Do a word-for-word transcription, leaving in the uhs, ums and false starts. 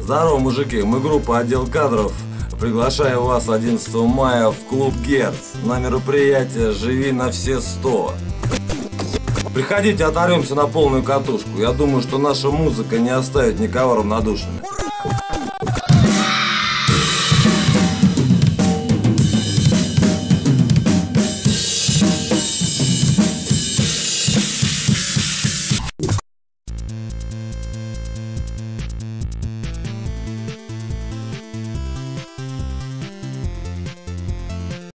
Здорово, мужики, мы группа «Отдел кадров». Приглашаю вас одиннадцатого мая в клуб «Герц» на мероприятие «Живи на все сто». Приходите, оторвемся на полную катушку. Я думаю, что наша музыка не оставит никого равнодушным.